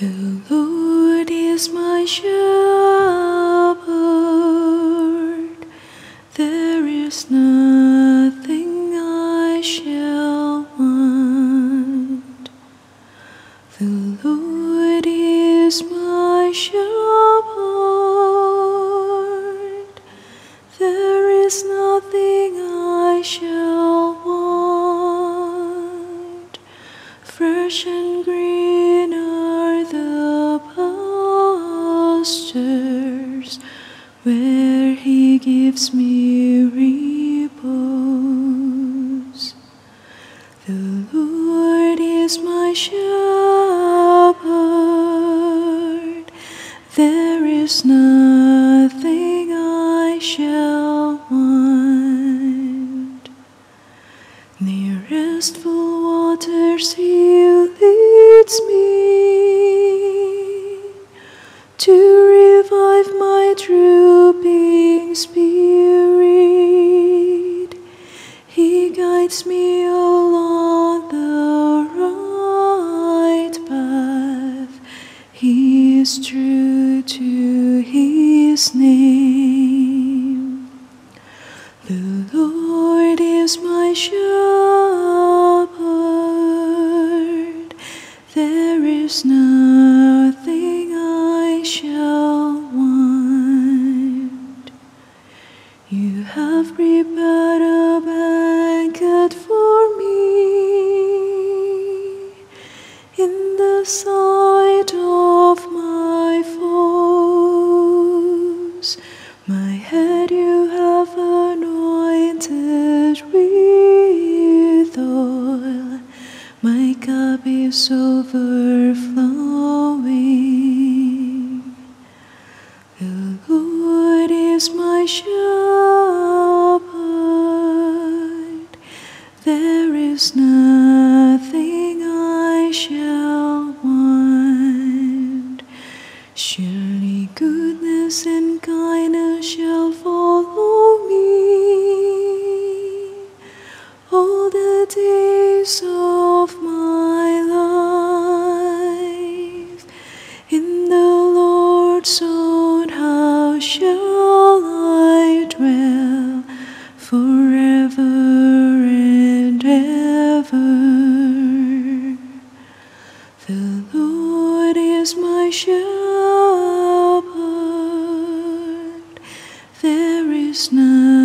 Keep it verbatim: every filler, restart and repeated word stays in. The Lord is my shepherd, there is nothing I shall want. The Lord is my shepherd, there is nothing I shall want. Fresh and green are the pastures where he gives me repose. The Lord is my shepherd, there is nothing I shall want. Near restful waters he leads me to revive my drooping spirit. He guides me along the right path. He is true to his name. The Lord is my shepherd, there is nothing I shall want. You have prepared a banquet for me in the sight of my foes. My head you have anointed with oil, my cup is overflowing. The Lord is my shepherd, there is nothing I shall want. Surely goodness and kindness shall follow me all the days of my life. In the Lord's own house shall I dwell forever and ever. The Lord is my shepherd, there is none.